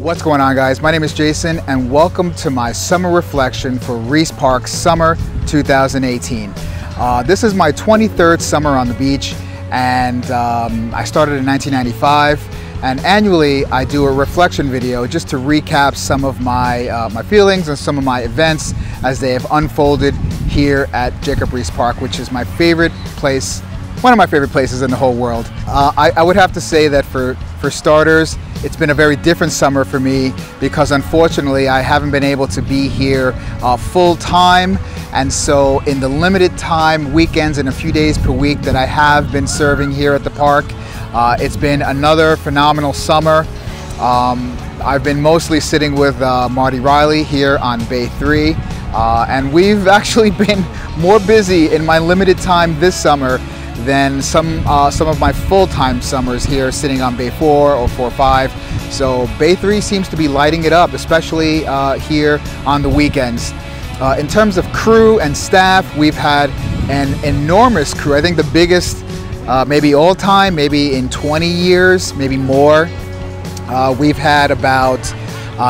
What's going on, guys? My name is Jason and welcome to my summer reflection for Riis Park Summer 2018. This is my 23rd summer on the beach, and I started in 1995, and annually I do a reflection video just to recap some of my feelings and some of my events as they have unfolded here at Jacob Riis Park, which is my favorite place, one of my favorite places in the whole world. I would have to say that for starters, it's been a very different summer for me because unfortunately I haven't been able to be here full time, and so in the limited time, weekends and a few days per week that I have been serving here at the park, it's been another phenomenal summer. I've been mostly sitting with Marty Riley here on Bay 3, and we've actually been more busy in my limited time this summer than some of my full-time summers here sitting on Bay 4 or 4-5. So Bay 3 seems to be lighting it up, especially here on the weekends. In terms of crew and staff, we've had an enormous crew. I think the biggest maybe all-time, maybe in 20 years, maybe more. We've had about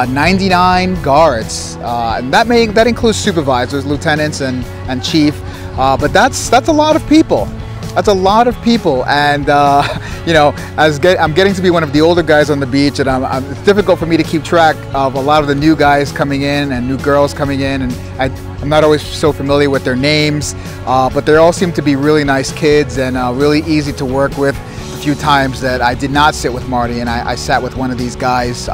99 guards, and that includes supervisors, lieutenants and chief, but that's a lot of people. That's a lot of people, and you know, I'm getting to be one of the older guys on the beach, and it's difficult for me to keep track of a lot of the new guys coming in and new girls coming in, and I'm not always so familiar with their names, but they all seem to be really nice kids and really easy to work with. A few times that I did not sit with Marty, and I sat with one of these guys.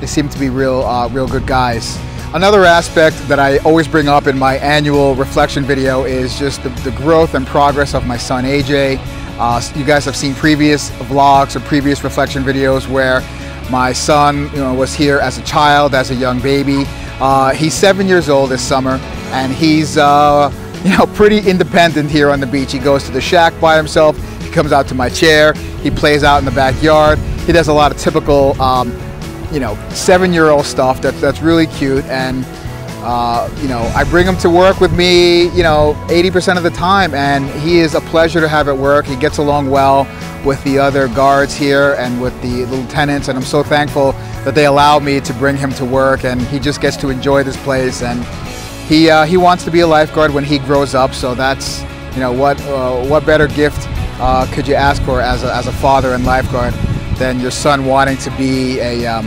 They seem to be real good guys. Another aspect that I always bring up in my annual reflection video is just the growth and progress of my son AJ. You guys have seen previous vlogs or previous reflection videos where my son, you know, was here as a child, as a young baby. He's 7 years old this summer, and he's you know, pretty independent here on the beach. He goes to the shack by himself. He comes out to my chair. He plays out in the backyard. He does a lot of typical you know, seven-year-old stuff that's really cute, and you know, I bring him to work with me, you know, 80% of the time, and he is a pleasure to have at work. He gets along well with the other guards here and with the lieutenants, and I'm so thankful that they allow me to bring him to work, and he just gets to enjoy this place, and he wants to be a lifeguard when he grows up, so that's, you know, what better gift could you ask for as a father and lifeguard than your son wanting to be a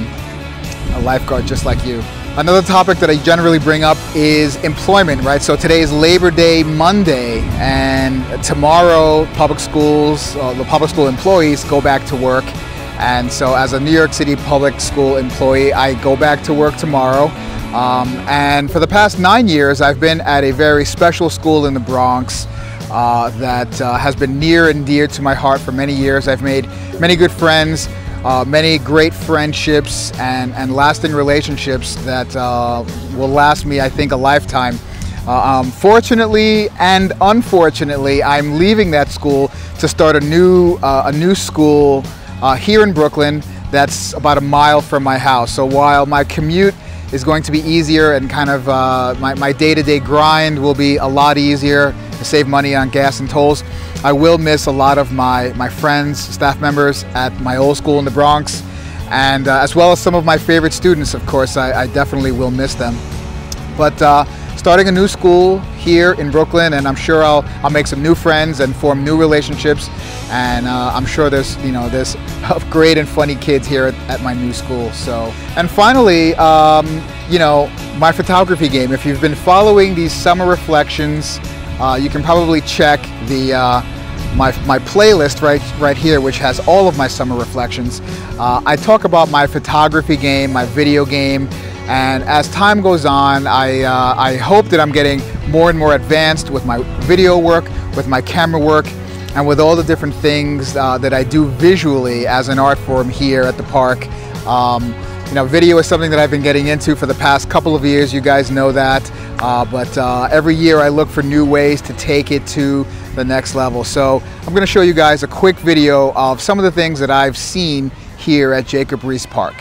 lifeguard just like you. Another topic that I generally bring up is employment, right? So today is Labor Day Monday, and tomorrow public schools, the public school employees go back to work. And so as a New York City public school employee, I go back to work tomorrow. And for the past 9 years, I've been at a very special school in the Bronx that has been near and dear to my heart for many years. I've made many good friends, many great friendships and lasting relationships that will last me, I think, a lifetime. Fortunately and unfortunately, I'm leaving that school to start a new school here in Brooklyn that's about a mile from my house. So while my commute is going to be easier and kind of my day-to-day grind will be a lot easier to save money on gas and tolls, I will miss a lot of my friends, staff members at my old school in the Bronx, and as well as some of my favorite students, of course. I definitely will miss them. But starting a new school here in Brooklyn, and I'm sure I'll make some new friends and form new relationships, and I'm sure there's great and funny kids here at my new school. So, and finally, you know, my photography game. If you've been following these summer reflections, you can probably check the my playlist right here, which has all of my summer reflections. I talk about my photography game, my video game, and as time goes on, I hope that I'm getting more and more advanced with my video work, with my camera work, and with all the different things that I do visually as an art form here at the park. You know, video is something that I've been getting into for the past couple of years. You guys know that, but every year I look for new ways to take it to the next level. So I'm going to show you guys a quick video of some of the things that I've seen here at Jacob Riis Park.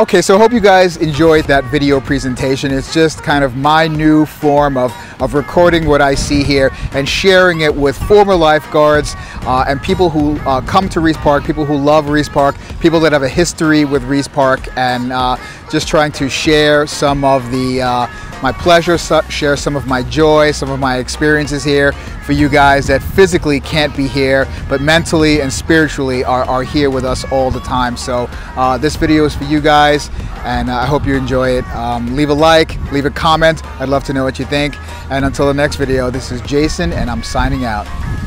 Okay, so hope you guys enjoyed that video presentation. It's just kind of my new form of recording what I see here and sharing it with former lifeguards and people who come to Riis Park, people who love Riis Park, people that have a history with Riis Park, and just trying to share some of the my pleasure, share some of my joy, some of my experiences here for you guys that physically can't be here, but mentally and spiritually are here with us all the time. So this video is for you guys, and I hope you enjoy it. Leave a like, leave a comment. I'd love to know what you think. And until the next video, this is Jason, and I'm signing out.